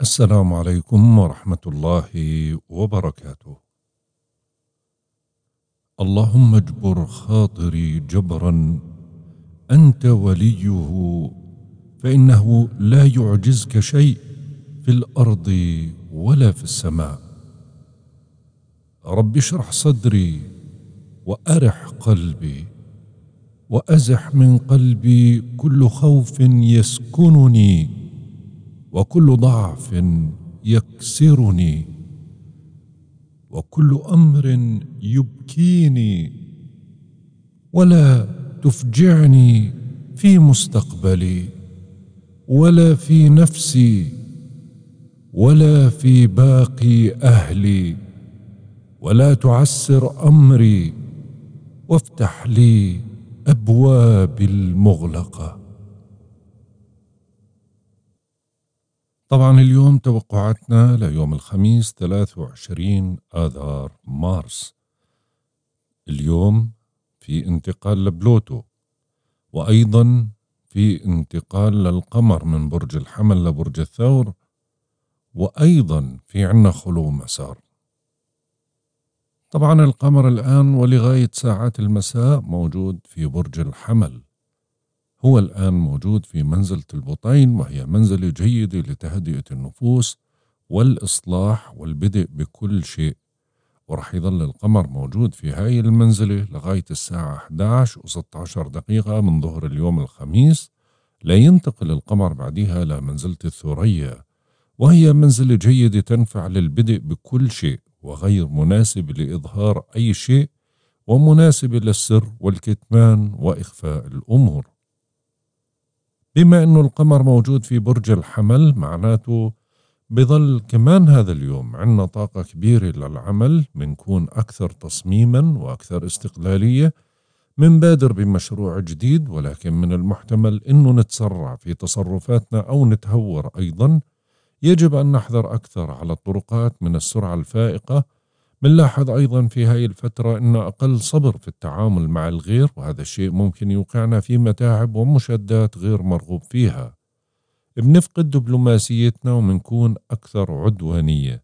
السلام عليكم ورحمة الله وبركاته. اللهم اجبر خاطري جبرا أنت وليه، فإنه لا يعجزك شيء في الأرض ولا في السماء. رب اشرح صدري وأرح قلبي وأزح من قلبي كل خوف يسكنني وكل ضعف يكسرني وكل أمر يبكيني، ولا تفجعني في مستقبلي ولا في نفسي ولا في باقي أهلي، ولا تعسر أمري وافتح لي أبوابي المغلقة. طبعا اليوم توقعاتنا ليوم الخميس 23 آذار مارس. اليوم في انتقال لبلوتو، وأيضا في انتقال للقمر من برج الحمل لبرج الثور، وأيضا في عنا خلو مسار. طبعا القمر الآن ولغاية ساعات المساء موجود في برج الحمل، هو الآن موجود في منزلة البطين، وهي منزلة جيدة لتهدئة النفوس والإصلاح والبدء بكل شيء، ورح يظل القمر موجود في هاي المنزلة لغاية الساعة 11:16 من ظهر اليوم الخميس. لا ينتقل القمر بعدها لمنزلة الثريا، وهي منزلة جيدة تنفع للبدء بكل شيء وغير مناسب لإظهار أي شيء، ومناسب للسر والكتمان وإخفاء الأمور. بما أنه القمر موجود في برج الحمل، معناته بظل كمان هذا اليوم عندنا طاقة كبيرة للعمل، منكون أكثر تصميما وأكثر استقلالية، منبادر بمشروع جديد، ولكن من المحتمل أنه نتسرع في تصرفاتنا أو نتهور أيضا. يجب أن نحذر أكثر على الطرقات من السرعة الفائقة. منلاحظ أيضا في هاي الفترة أن أقل صبر في التعامل مع الغير، وهذا الشيء ممكن يوقعنا في متاعب ومشادات غير مرغوب فيها. بنفقد دبلوماسيتنا ومنكون أكثر عدوانية.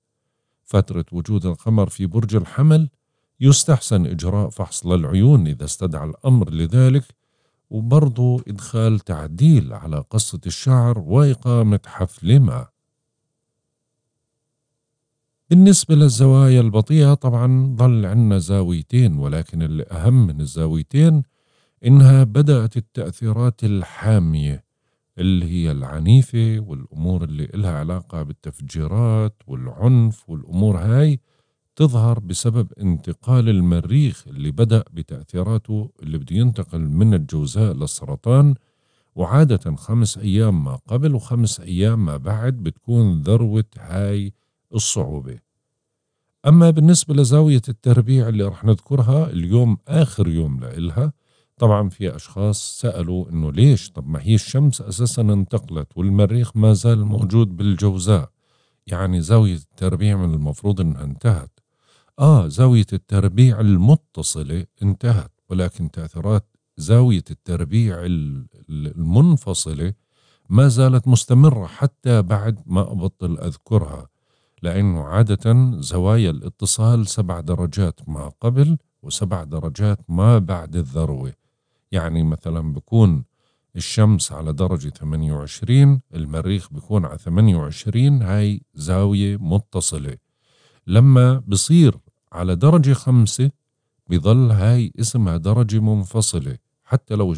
فترة وجود القمر في برج الحمل يستحسن إجراء فحص للعيون إذا استدعى الأمر لذلك، وبرضو إدخال تعديل على قصة الشعر وإقامة حفل ما. بالنسبة للزوايا البطيئة، طبعا ظل عنا زاويتين، ولكن الأهم من الزاويتين إنها بدأت التأثيرات الحامية اللي هي العنيفة، والأمور اللي إلها علاقة بالتفجيرات والعنف والأمور هاي تظهر بسبب انتقال المريخ اللي بدأ بتأثيراته اللي بده ينتقل من الجوزاء للسرطان، وعادة 5 أيام ما قبل و5 أيام ما بعد بتكون ذروة هاي الصعوبة. أما بالنسبة لزاوية التربيع اللي رح نذكرها اليوم آخر يوم لإلها، طبعا في أشخاص سألوا إنه ليش، طب ما هي الشمس أساسا انتقلت والمريخ ما زال موجود بالجوزاء، يعني زاوية التربيع من المفروض إنها انتهت. زاوية التربيع المتصلة انتهت، ولكن تأثيرات زاوية التربيع المنفصلة ما زالت مستمرة حتى بعد ما أبطل أذكرها، لأنه عادة زوايا الاتصال 7 درجات ما قبل و7 درجات ما بعد الذروة. يعني مثلا بكون الشمس على درجة 28، المريخ بكون على 28، هاي زاوية متصلة. لما بصير على درجة 5 بظل هاي اسمها درجة منفصلة، حتى لو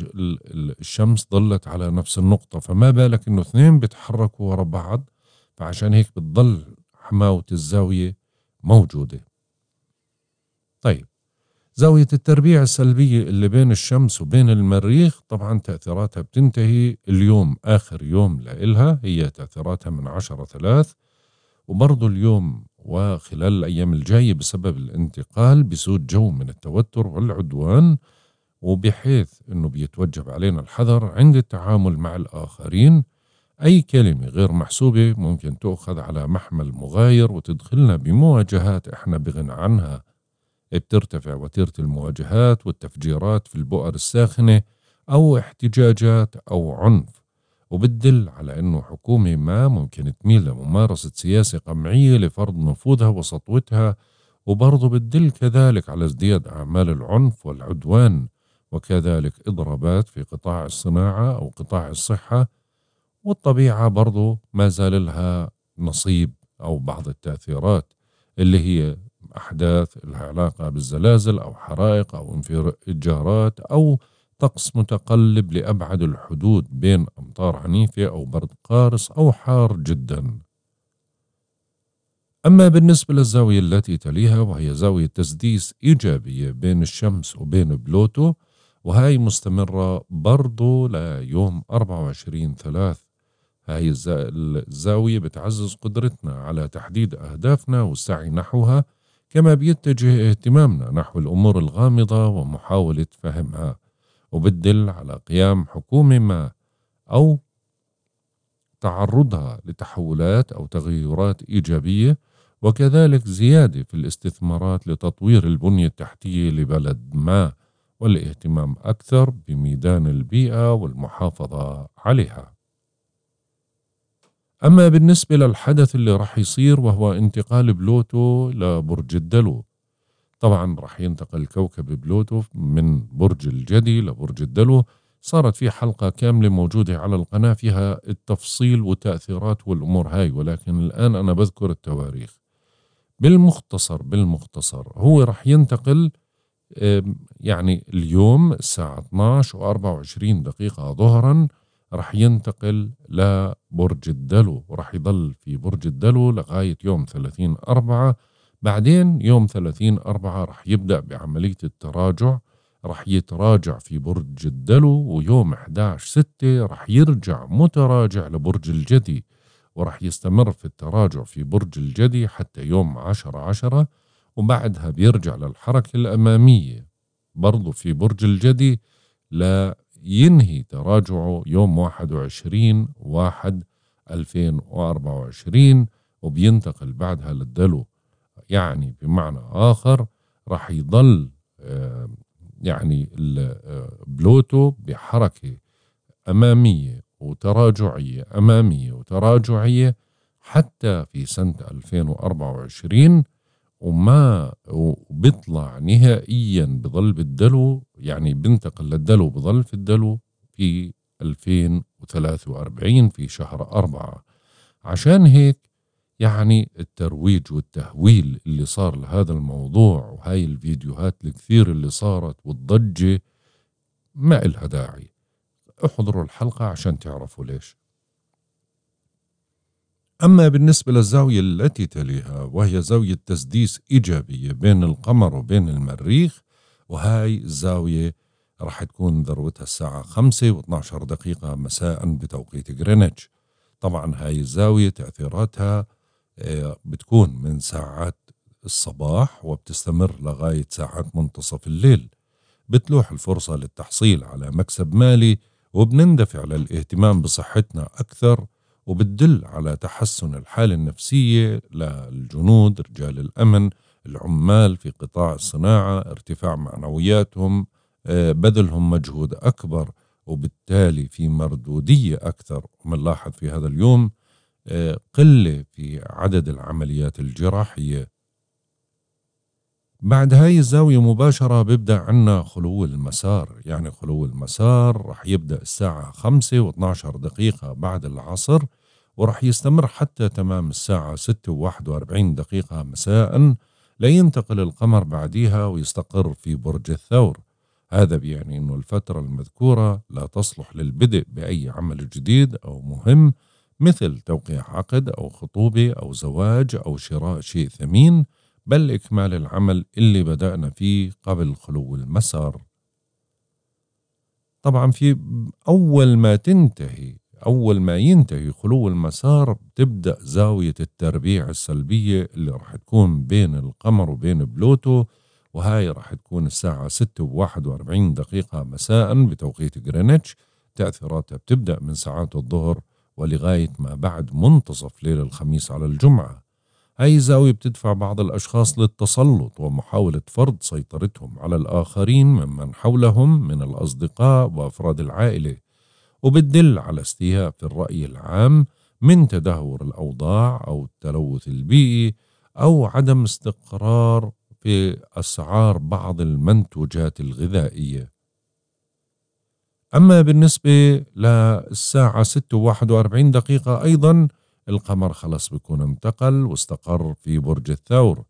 الشمس ظلت على نفس النقطة، فما بالك انه اثنين بيتحركوا ورا بعض، فعشان هيك بتظل حماوة الزاوية موجودة. طيب زاوية التربيع السلبية اللي بين الشمس وبين المريخ، طبعا تأثيراتها بتنتهي اليوم آخر يوم لإلها، هي تأثيراتها من 10/3، وبرضو اليوم وخلال الأيام الجاية بسبب الانتقال بسود جو من التوتر والعدوان، وبحيث أنه بيتوجب علينا الحذر عند التعامل مع الآخرين. أي كلمة غير محسوبة ممكن تأخذ على محمل مغاير وتدخلنا بمواجهات إحنا بغنى عنها. بترتفع وتيرة المواجهات والتفجيرات في البؤر الساخنة أو احتجاجات أو عنف، وبتدل على أنه حكومة ما ممكن تميل لممارسة سياسة قمعية لفرض نفوذها وسطوتها، وبرضه بتدل كذلك على ازدياد أعمال العنف والعدوان، وكذلك إضرابات في قطاع الصناعة أو قطاع الصحة. والطبيعة برضه ما زال لها نصيب أو بعض التأثيرات اللي هي أحداث لها علاقة بالزلازل أو حرائق أو انفجارات أو طقس متقلب لأبعد الحدود بين أمطار عنيفة أو برد قارس أو حار جدا. أما بالنسبة للزاوية التي تليها وهي زاوية تسديس إيجابية بين الشمس وبين بلوتو، وهي مستمرة برضو ليوم 24/3. هاي الزاوية بتعزز قدرتنا على تحديد أهدافنا والسعي نحوها، كما بيتجه اهتمامنا نحو الأمور الغامضة ومحاولة فهمها، وبتدل على قيام حكومة ما أو تعرضها لتحولات أو تغيرات إيجابية، وكذلك زيادة في الاستثمارات لتطوير البنية التحتية لبلد ما، والاهتمام أكثر بميدان البيئة والمحافظة عليها. أما بالنسبة للحدث اللي راح يصير وهو انتقال بلوتو لبرج الدلو، طبعا راح ينتقل كوكب بلوتو من برج الجدي لبرج الدلو. صارت في حلقة كاملة موجودة على القناة فيها التفصيل والتأثيرات والأمور هاي، ولكن الآن أنا بذكر التواريخ. بالمختصر هو راح ينتقل يعني اليوم الساعة 12:24 ظهرا راح ينتقل لبرج الدلو، وراح يضل في برج الدلو لغاية يوم 30/4. بعدين يوم 30/4 راح يبدأ بعملية التراجع، راح يتراجع في برج الدلو، ويوم 11/6 راح يرجع متراجع لبرج الجدي، وراح يستمر في التراجع في برج الجدي حتى يوم 10/10، وبعدها بيرجع للحركة الأمامية برضو في برج الجدي لينهي تراجعه يوم 21/1/2024، وبينتقل بعدها للدلو. يعني بمعنى آخر راح يضل يعني بلوتو بحركة أمامية وتراجعية أمامية وتراجعية حتى في سنة 2024، وما بيطلع نهائيا، بظل بالدلو يعني بنتقل للدلو، بظل في الدلو في 2043 في شهر 4. عشان هيك يعني الترويج والتهويل اللي صار لهذا الموضوع وهاي الفيديوهات الكثير اللي صارت والضجة ما إلها داعي. احضروا الحلقة عشان تعرفوا ليش. أما بالنسبة للزاوية التي تليها وهي زاوية تسديس إيجابية بين القمر وبين المريخ، وهاي الزاوية راح تكون ذروتها الساعة 5:12 مساء بتوقيت غرينتش. طبعا هاي الزاوية تأثيراتها بتكون من ساعات الصباح وبتستمر لغاية ساعات منتصف الليل. بتلوح الفرصة للتحصيل على مكسب مالي، وبنندفع للاهتمام بصحتنا أكثر، وبتدل على تحسن الحالة النفسية للجنود، رجال الأمن، العمال في قطاع الصناعة، ارتفاع معنوياتهم، بذلهم مجهود أكبر، وبالتالي في مردودية أكثر. ومنلاحظ في هذا اليوم قلة في عدد العمليات الجراحية. بعد هاي الزاوية مباشرة بيبدأ عنا خلو المسار. يعني خلو المسار رح يبدأ الساعة 5:12 بعد العصر، ورح يستمر حتى تمام الساعة 6:41 مساء، لينتقل القمر بعديها ويستقر في برج الثور. هذا بيعني أنه الفترة المذكورة لا تصلح للبدء بأي عمل جديد أو مهم، مثل توقيع عقد أو خطوبة أو زواج أو شراء شيء ثمين، بل إكمال العمل اللي بدأنا فيه قبل خلو المسار. طبعا في أول ما ينتهي خلو المسار بتبدأ زاوية التربيع السلبية اللي راح تكون بين القمر وبين بلوتو، وهاي راح تكون الساعة 6:41 مساء بتوقيت غرينتش. تأثيراتها بتبدأ من ساعات الظهر ولغاية ما بعد منتصف ليل الخميس على الجمعة. هاي الزاوية بتدفع بعض الأشخاص للتسلط ومحاولة فرض سيطرتهم على الآخرين ممن حولهم من الأصدقاء وأفراد العائلة، وبتدل على استياء في الرأي العام من تدهور الأوضاع أو التلوث البيئي أو عدم استقرار في أسعار بعض المنتوجات الغذائية. أما بالنسبة للساعة 6:41 أيضا القمر خلص بيكون انتقل واستقر في برج الثور،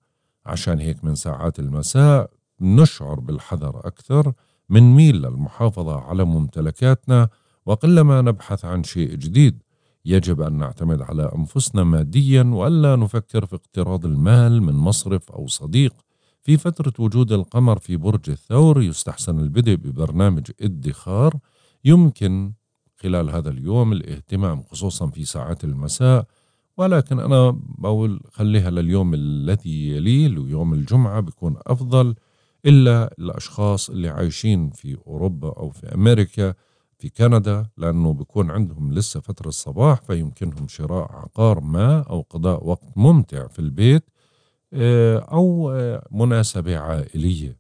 عشان هيك من ساعات المساء نشعر بالحذر أكثر، منميل للمحافظة على ممتلكاتنا، وقلما نبحث عن شيء جديد. يجب أن نعتمد على أنفسنا ماديا وألا نفكر في اقتراض المال من مصرف أو صديق. في فترة وجود القمر في برج الثور يستحسن البدء ببرنامج ادخار يمكن خلال هذا اليوم الاهتمام، خصوصا في ساعات المساء، ولكن أنا بقول خليها لليوم الذي يليه، ليوم الجمعة بيكون أفضل، إلا الأشخاص اللي عايشين في أوروبا أو في أمريكا في كندا، لأنه بيكون عندهم لسه فترة الصباح، فيمكنهم شراء عقار ما أو قضاء وقت ممتع في البيت أو مناسبة عائلية.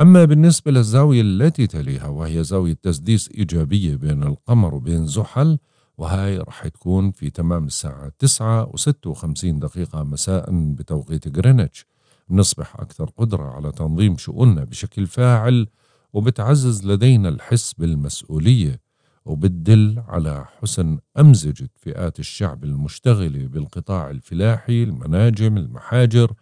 أما بالنسبة للزاوية التي تليها وهي زاوية تسديس إيجابية بين القمر وبين زحل، وهي رح تكون في تمام الساعة 9:56 مساء بتوقيت غرينتش. نصبح أكثر قدرة على تنظيم شؤوننا بشكل فاعل، وبتعزز لدينا الحس بالمسؤولية، وبتدل على حسن أمزجة فئات الشعب المشتغلة بالقطاع الفلاحي، المناجم، المحاجر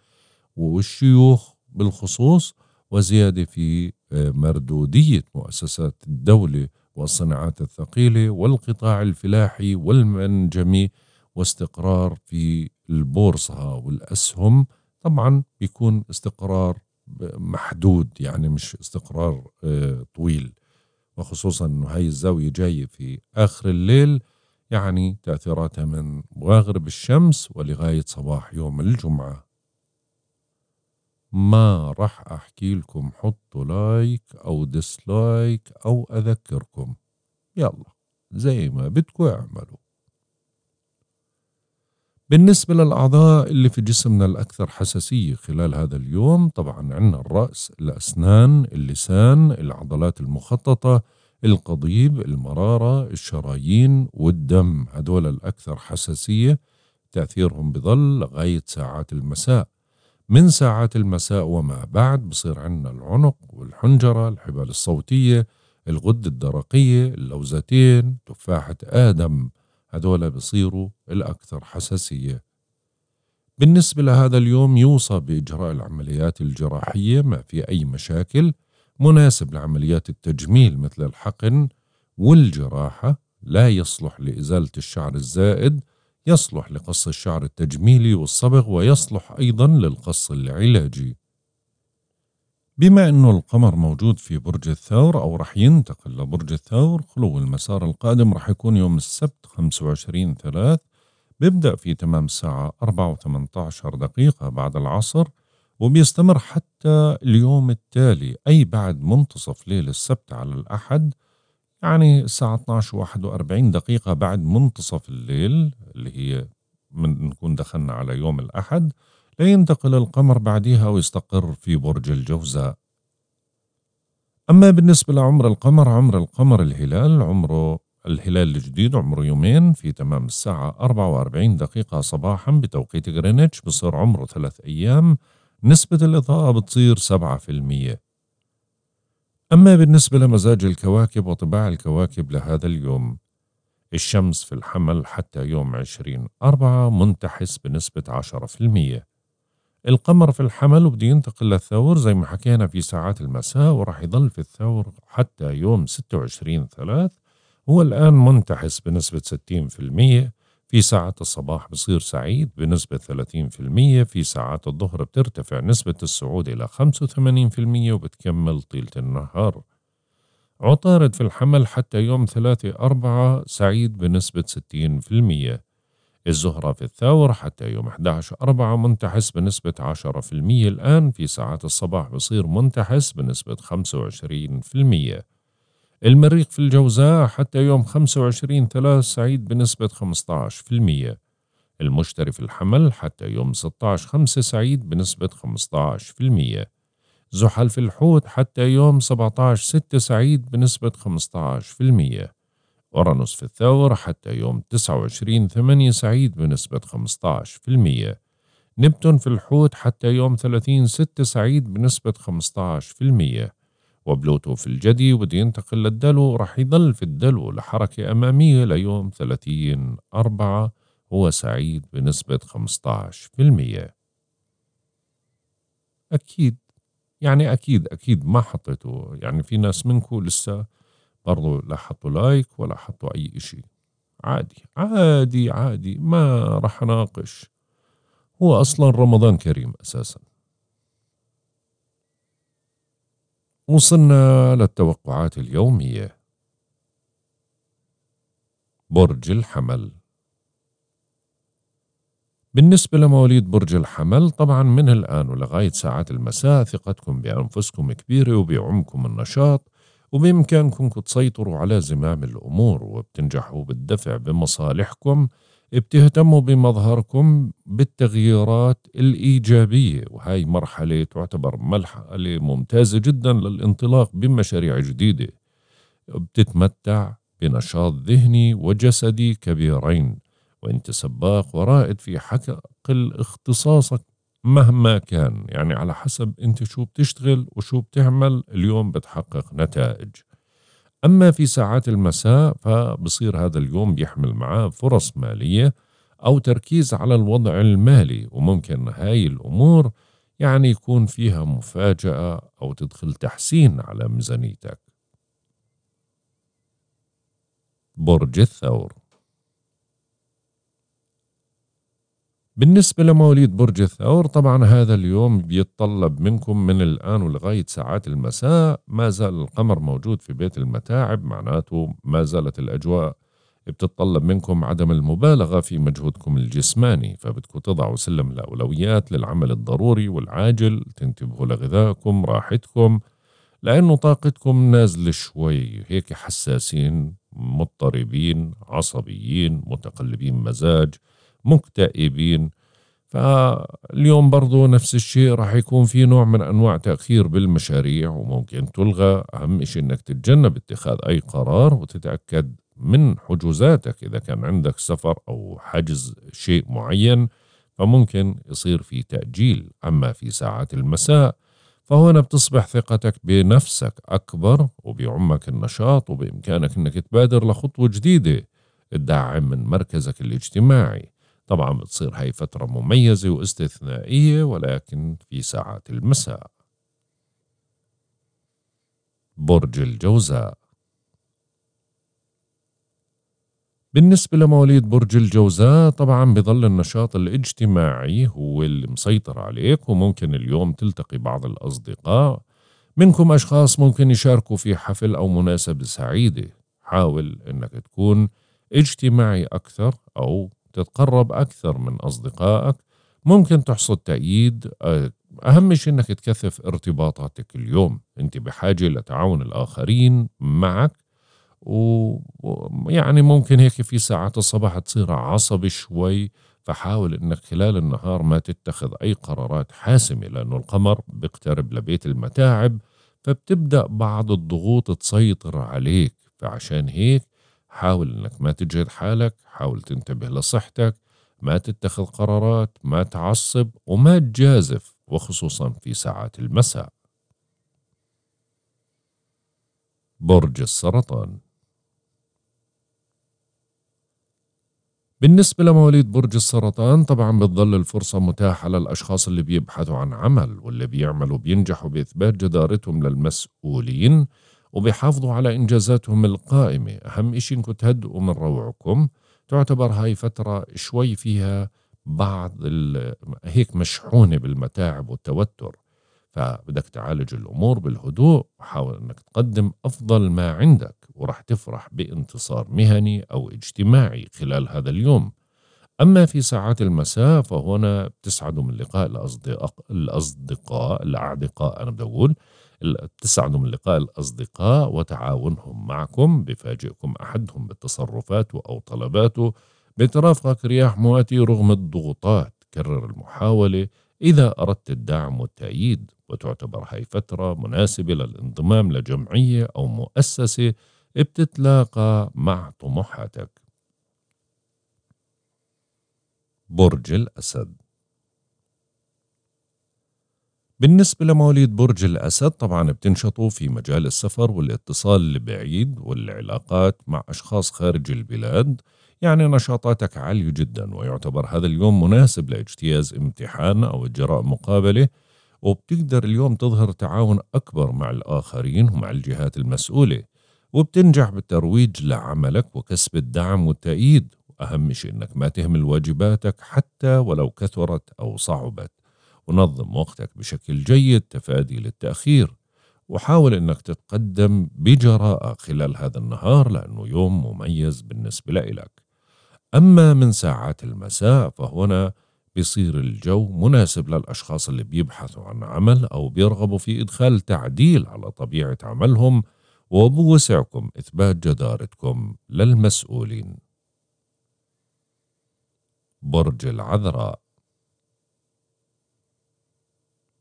والشيوخ بالخصوص، وزيادة في مردودية مؤسسات الدولة والصناعات الثقيلة والقطاع الفلاحي والمنجمي، واستقرار في البورصة والأسهم. طبعا بيكون استقرار محدود، يعني مش استقرار طويل، وخصوصا انه هاي الزاوية جاية في آخر الليل، يعني تأثيراتها من مغرب الشمس ولغاية صباح يوم الجمعة. ما رح أحكي لكم حطوا لايك أو ديسلايك أو أذكركم، يلا زي ما بدكوا اعملوا. بالنسبة للأعضاء اللي في جسمنا الأكثر حساسية خلال هذا اليوم، طبعا عندنا الرأس، الأسنان، اللسان، العضلات المخططة، القضيب، المرارة، الشرايين والدم، هدول الأكثر حساسية، تأثيرهم بظل لغاية ساعات المساء. من ساعات المساء وما بعد بصير عندنا العنق والحنجرة، الحبال الصوتية، الغدة الدرقية، اللوزتين، تفاحة آدم، هدول بصيروا الأكثر حساسية. بالنسبة لهذا اليوم يوصى بإجراء العمليات الجراحية ما في أي مشاكل، مناسب لعمليات التجميل مثل الحقن والجراحة، لا يصلح لإزالة الشعر الزائد، يصلح لقص الشعر التجميلي والصبغ، ويصلح أيضا للقص العلاجي. بما أنه القمر موجود في برج الثور أو رح ينتقل لبرج الثور، خلو المسار القادم رح يكون يوم السبت 25/3، بيبدأ في تمام الساعة 4:18 بعد العصر، وبيستمر حتى اليوم التالي، أي بعد منتصف ليل السبت على الأحد، يعني الساعة 12:41 بعد منتصف الليل اللي هي نكون دخلنا على يوم الأحد، لينتقل القمر بعدها ويستقر في برج الجوزاء. أما بالنسبة لعمر القمر، عمر الهلال الجديد عمره يومين، في تمام الساعة 44 صباحا بتوقيت غرينتش، بصير عمره 3 أيام، نسبة الإضاءة بتصير 7%. أما بالنسبة لمزاج الكواكب وطباع الكواكب لهذا اليوم، الشمس في الحمل حتى يوم 20/4 منتحس بنسبة 10%. القمر في الحمل وبده ينتقل للثور زي ما حكينا في ساعات المساء، وراح يضل في الثور حتى يوم 26/3، هو الآن منتحس بنسبة 60%، في ساعة الصباح بصير سعيد بنسبة 30%، في ساعات الظهر بترتفع نسبة الصعود إلى 85% وبتكمل طيلة النهار. عطارد في الحمل حتى يوم 3/4 سعيد بنسبة 60%. الزهرة في الثور حتى يوم 11/4 منتحس بنسبة 10% الآن، في ساعات الصباح بصير منتحس بنسبة 25%. المريخ في الجوزاء حتى يوم 25/3 سعيد بنسبة 15%. المشتري في الحمل حتى يوم 16/5 سعيد بنسبة 15%. زحل في الحوت حتى يوم 17/6 سعيد بنسبة 15%. أورانوس في الثور حتى يوم 29/8 سعيد بنسبة 15%. نبتون في الحوت حتى يوم 30/6 سعيد بنسبة 15%. وبلوتو في الجدي وده ينتقل للدلو، راح يظل في الدلو لحركة أمامية ليوم 30/4، هو سعيد بنسبة 15%. أكيد يعني أكيد ما حطيته، يعني في ناس منكم لسه برضو لا حطوا لايك ولا حطوا أي إشي، عادي عادي عادي، ما راح أناقش، هو أصلا رمضان كريم أساسا. وصلنا للتوقعات اليومية. برج الحمل، بالنسبة لمواليد برج الحمل طبعا من الآن ولغاية ساعات المساء ثقتكم بأنفسكم كبيرة وبيعمكم النشاط وبإمكانكم تسيطروا على زمام الأمور وبتنجحوا بالدفع بمصالحكم، بتهتموا بمظهركم بالتغييرات الإيجابية، وهي مرحلة تعتبر مرحلة ممتازة جدا للانطلاق بمشاريع جديدة، بتتمتع بنشاط ذهني وجسدي كبيرين، وانت سباق ورائد في حقل اختصاصك مهما كان، يعني على حسب انت شو بتشتغل وشو بتعمل اليوم بتحقق نتائج. اما في ساعات المساء فبصير هذا اليوم بيحمل معاه فرص مالية او تركيز على الوضع المالي، وممكن هاي الامور يعني يكون فيها مفاجأة او تدخل تحسين على ميزانيتك. برج الثور، بالنسبة لمواليد برج الثور طبعا هذا اليوم بيتطلب منكم من الآن ولغاية ساعات المساء، ما زال القمر موجود في بيت المتاعب، معناته ما زالت الأجواء بتتطلب منكم عدم المبالغة في مجهودكم الجسماني، فبدكم تضعوا سلم الأولويات للعمل الضروري والعاجل، تنتبهوا لغذائكم راحتكم، لأنه طاقتكم نازلة شوي، هيك حساسين مضطربين عصبيين متقلبين مزاج مكتئبين، فاليوم برضو نفس الشيء راح يكون في نوع من أنواع تأخير بالمشاريع وممكن تلغى، أهم شيء أنك تتجنب اتخاذ أي قرار وتتأكد من حجوزاتك، إذا كان عندك سفر أو حجز شيء معين فممكن يصير في تأجيل. أما في ساعات المساء فهنا بتصبح ثقتك بنفسك أكبر وبيعمك النشاط وبإمكانك أنك تبادر لخطوة جديدة تدعم من مركزك الاجتماعي، طبعا بتصير هاي فترة مميزة واستثنائية ولكن في ساعات المساء. برج الجوزاء، بالنسبة لمواليد برج الجوزاء طبعا بظل النشاط الاجتماعي هو اللي مسيطر عليك، وممكن اليوم تلتقي بعض الأصدقاء منكم، أشخاص ممكن يشاركوا في حفل أو مناسبة سعيدة، حاول أنك تكون اجتماعي أكثر أو تتقرب أكثر من أصدقائك، ممكن تحصد تأييد، أهم شيء أنك تكثف ارتباطاتك اليوم، أنت بحاجة لتعاون الآخرين معك، ويعني ممكن هيك في ساعات الصباح تصير عصبي شوي، فحاول أنك خلال النهار ما تتخذ أي قرارات حاسمة لأنه القمر بيقترب لبيت المتاعب فبتبدأ بعض الضغوط تسيطر عليك، فعشان هيك حاول انك ما تجهد حالك، حاول تنتبه لصحتك، ما تتخذ قرارات، ما تعصب وما تجازف، وخصوصا في ساعات المساء. برج السرطان، بالنسبة لمواليد برج السرطان طبعا بتظل الفرصة متاحة للأشخاص اللي بيبحثوا عن عمل، واللي بيعملوا بينجحوا بإثبات جدارتهم للمسؤولين وبيحافظوا على إنجازاتهم القائمة، أهم إشي إنكم تهدئوا من روعكم، تعتبر هاي فترة شوي فيها بعض هيك مشحونة بالمتاعب والتوتر، فبدك تعالج الأمور بالهدوء وحاول إنك تقدم أفضل ما عندك، ورح تفرح بانتصار مهني أو اجتماعي خلال هذا اليوم. أما في ساعات المساء فهنا بتسعدوا من لقاء الأعدقاء، أنا بقول بتسعدوا من لقاء الأصدقاء وتعاونهم معكم، بفاجئكم أحدهم بالتصرفات أو طلباته، بترافقك رياح مواتي رغم الضغوطات، كرر المحاولة إذا أردت الدعم والتأييد، وتعتبر هاي فترة مناسبة للانضمام لجمعية أو مؤسسة بتتلاقى مع طموحاتك. برج الأسد. بالنسبة لمواليد برج الأسد طبعا بتنشطوا في مجال السفر والاتصال البعيد والعلاقات مع أشخاص خارج البلاد، يعني نشاطاتك عالية جدا، ويعتبر هذا اليوم مناسب لاجتياز امتحان أو إجراء مقابلة، وبتقدر اليوم تظهر تعاون أكبر مع الآخرين ومع الجهات المسؤولة، وبتنجح بالترويج لعملك وكسب الدعم والتأييد، وأهم شيء إنك ما تهمل واجباتك حتى ولو كثرت أو صعبت، ونظم وقتك بشكل جيد تفادي للتأخير، وحاول إنك تتقدم بجراءة خلال هذا النهار لأنه يوم مميز بالنسبة لإلك. أما من ساعات المساء فهنا بيصير الجو مناسب للأشخاص اللي بيبحثوا عن عمل أو بيرغبوا في إدخال تعديل على طبيعة عملهم، وبوسعكم إثبات جدارتكم للمسؤولين. برج العذراء.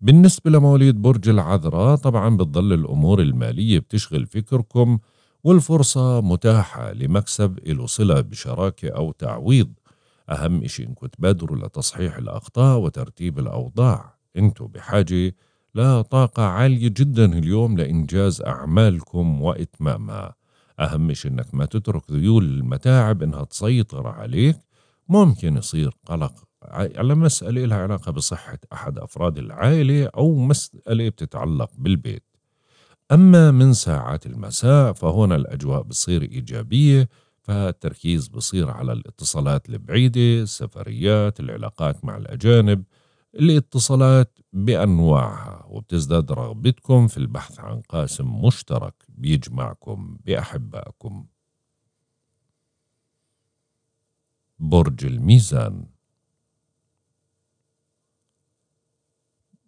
بالنسبة لمواليد برج العذراء طبعا بتظل الأمور المالية بتشغل فكركم، والفرصة متاحة لمكسب إله صلة بشراكة أو تعويض. أهم إشي إنكم تبادروا لتصحيح الأخطاء وترتيب الأوضاع، إنتوا بحاجة لطاقة عالية جدا اليوم لإنجاز أعمالكم وإتمامها. أهم شيء إنك ما تترك ذيول المتاعب إنها تسيطر عليك، ممكن يصير قلق على مسألة لها علاقة بصحة أحد أفراد العائلة أو مسألة بتتعلق بالبيت. أما من ساعات المساء فهنا الأجواء بصير إيجابية، فالتركيز بصير على الاتصالات البعيدة، السفريات، العلاقات مع الأجانب، الاتصالات بأنواعها، وبتزداد رغبتكم في البحث عن قاسم مشترك بيجمعكم بأحبائكم. برج الميزان.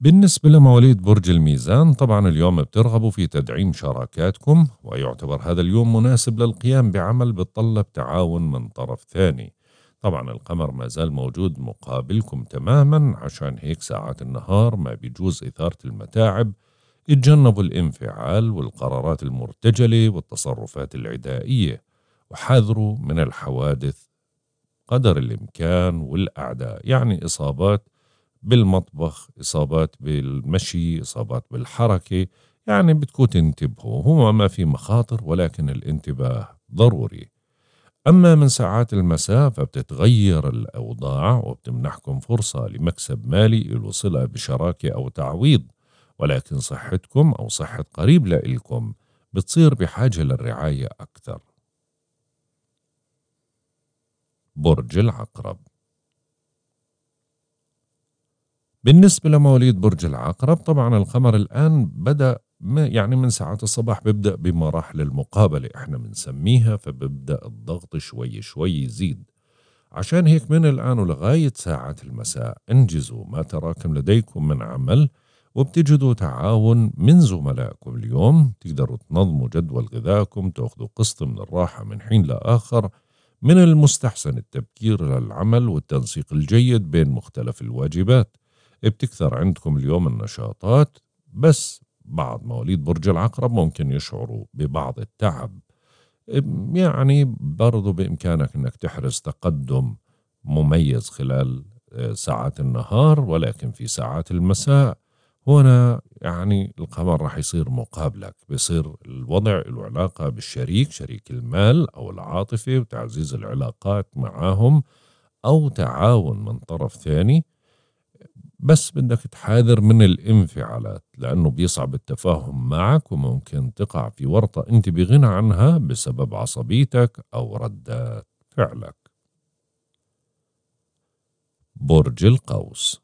بالنسبة لمواليد برج الميزان طبعا اليوم بترغبوا في تدعيم شراكاتكم، ويعتبر هذا اليوم مناسب للقيام بعمل بتطلب تعاون من طرف ثاني. طبعا القمر ما زال موجود مقابلكم تماما، عشان هيك ساعات النهار ما بيجوز إثارة المتاعب، اتجنبوا الانفعال والقرارات المرتجلة والتصرفات العدائية، وحذروا من الحوادث قدر الإمكان والأعداء، يعني إصابات بالمطبخ، إصابات بالمشي، إصابات بالحركة، يعني بدكم تنتبهوا. هو ما في مخاطر ولكن الانتباه ضروري. أما من ساعات المساء فبتتغير الأوضاع، وبتمنحكم فرصة لمكسب مالي له صلة بشراكة أو تعويض، ولكن صحتكم أو صحة قريب لإلكم بتصير بحاجة للرعاية أكثر. برج العقرب. بالنسبة لمواليد برج العقرب طبعا القمر الآن بدأ يعني من ساعات الصباح بيبدأ بمراحل المقابلة احنا بنسميها، فبيبدأ الضغط شوي شوي يزيد، عشان هيك من الآن ولغاية ساعات المساء انجزوا ما تراكم لديكم من عمل، وبتجدوا تعاون من زملائكم اليوم، تقدروا تنظموا جدول غذائكم، تاخذوا قسط من الراحة من حين لآخر. من المستحسن التبكير للعمل والتنسيق الجيد بين مختلف الواجبات. بتكثر عندكم اليوم النشاطات، بس بعض مواليد برج العقرب ممكن يشعروا ببعض التعب، يعني برضو بإمكانك أنك تحرز تقدم مميز خلال ساعات النهار، ولكن في ساعات المساء هنا يعني القمر راح يصير مقابلك، بيصير الوضع له علاقة بالشريك، شريك المال أو العاطفة، وتعزيز العلاقات معاهم أو تعاون من طرف ثاني، بس بدك تحاذر من الانفعالات لأنه بيصعب التفاهم معك، وممكن تقع في ورطة أنت بغنى عنها بسبب عصبيتك أو ردات فعلك. برج القوس.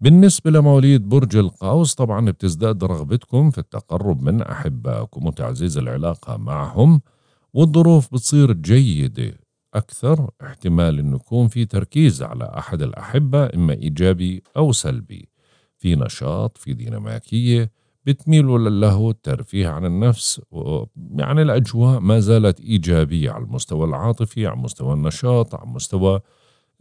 بالنسبة لمواليد برج القوس طبعا بتزداد رغبتكم في التقرب من أحبائكم وتعزيز العلاقة معهم، والظروف بتصير جيدة أكثر، احتمال إنه يكون في تركيز على أحد الأحبة إما إيجابي أو سلبي، في نشاط، في ديناميكية، بتميلوا للهو، الترفيه عن النفس، يعني الأجواء ما زالت إيجابية على المستوى العاطفي، على مستوى النشاط، على مستوى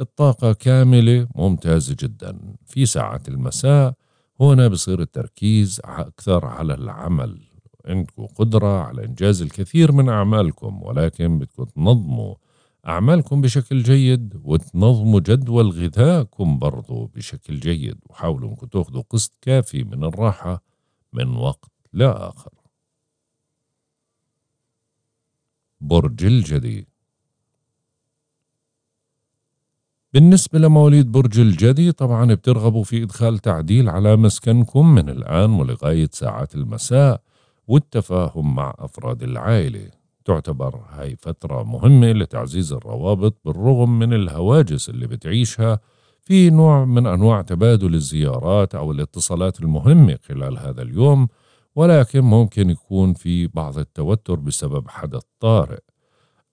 الطاقة كاملة ممتازة جدا. في ساعة المساء هنا بصير التركيز أكثر على العمل، عندكم قدرة على إنجاز الكثير من أعمالكم، ولكن بدكم تنظموا أعمالكم بشكل جيد وتنظموا جدول غذائكم برضو بشكل جيد، وحاولوا أنكم تاخذوا قسط كافي من الراحة من وقت لآخر. برج الجدي. بالنسبة لمواليد برج الجدي طبعا بترغبوا في إدخال تعديل على مسكنكم من الآن ولغاية ساعات المساء والتفاهم مع أفراد العائلة. تعتبر هاي فترة مهمة لتعزيز الروابط بالرغم من الهواجس اللي بتعيشها، في نوع من أنواع تبادل الزيارات أو الاتصالات المهمة خلال هذا اليوم، ولكن ممكن يكون في بعض التوتر بسبب حدث طارئ.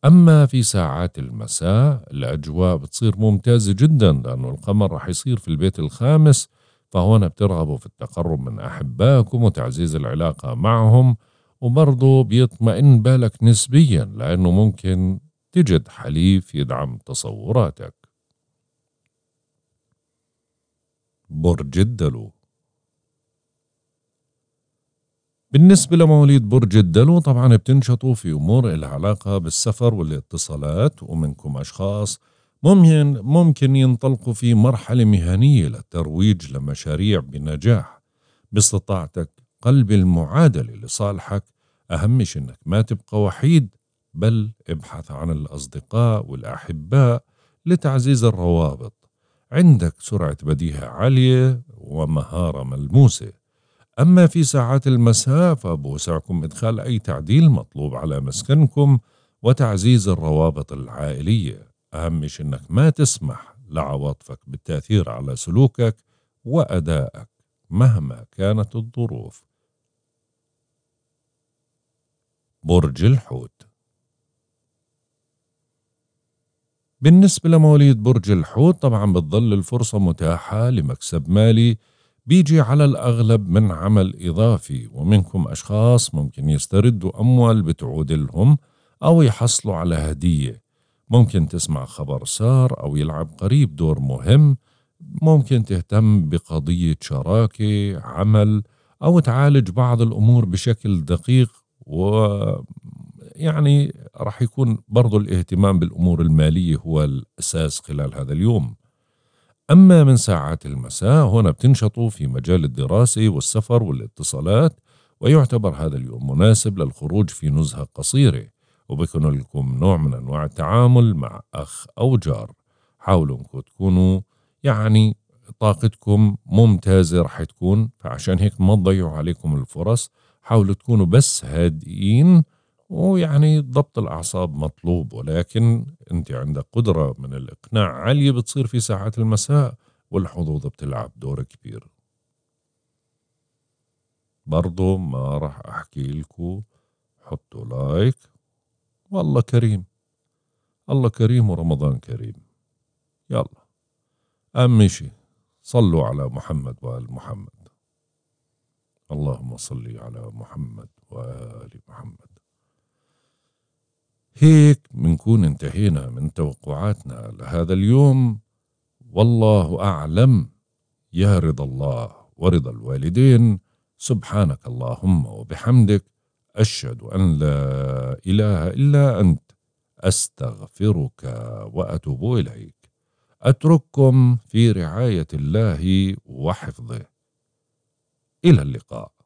أما في ساعات المساء الأجواء بتصير ممتازة جدا لأنه القمر رح يصير في البيت الخامس، فهون بترغبوا في التقرب من أحبائكم وتعزيز العلاقة معهم، وبرضه بيطمئن بالك نسبيا لأنه ممكن تجد حليف يدعم تصوراتك. برج الدلو. بالنسبة لمواليد برج الدلو طبعا بتنشطوا في أمور لها علاقة بالسفر والاتصالات، ومنكم أشخاص ممكن ينطلقوا في مرحلة مهنية للترويج لمشاريع بنجاح. باستطاعتك قلب المعادلة لصالحك، أهم شيء أنك ما تبقى وحيد، بل ابحث عن الأصدقاء والأحباء لتعزيز الروابط. عندك سرعة بديهة عالية ومهارة ملموسة. أما في ساعات المساء فبوسعكم إدخال أي تعديل مطلوب على مسكنكم وتعزيز الروابط العائلية. أهم شيء أنك ما تسمح لعواطفك بالتأثير على سلوكك وأدائك مهما كانت الظروف. برج الحوت. بالنسبة لمواليد برج الحوت طبعا بتظل الفرصة متاحة لمكسب مالي بيجي على الأغلب من عمل إضافي، ومنكم أشخاص ممكن يستردوا أموال بتعود لهم أو يحصلوا على هدية. ممكن تسمع خبر سار أو يلعب قريب دور مهم. ممكن تهتم بقضية شراكة عمل أو تعالج بعض الأمور بشكل دقيق، ويعني رح يكون برضو الاهتمام بالأمور المالية هو الأساس خلال هذا اليوم. أما من ساعات المساء هنا بتنشطوا في مجال الدراسة والسفر والاتصالات، ويعتبر هذا اليوم مناسب للخروج في نزهة قصيرة، وبيكون لكم نوع من أنواع التعامل مع أخ أو جار. حاولوا أنكم تكونوا يعني طاقتكم ممتازة رح تكون، فعشان هيك ما تضيعوا عليكم الفرص. حاولوا تكونوا بس هادئين، ويعني ضبط الأعصاب مطلوب، ولكن أنت عندك قدرة من الإقناع عالية بتصير في ساعات المساء، والحظوظ بتلعب دور كبير. برضو ما رح أحكي لكم، حطوا لايك، والله كريم، الله كريم ورمضان كريم. يلا أهم شي صلوا على محمد وآل محمد، اللهم صل على محمد وآل محمد. هيك منكون انتهينا من توقعاتنا لهذا اليوم. والله أعلم، يا رضا الله ورضا الوالدين. سبحانك اللهم وبحمدك، أشهد أن لا إله إلا أنت، أستغفرك وأتوب إليك. أترككم في رعاية الله وحفظه، إلى اللقاء.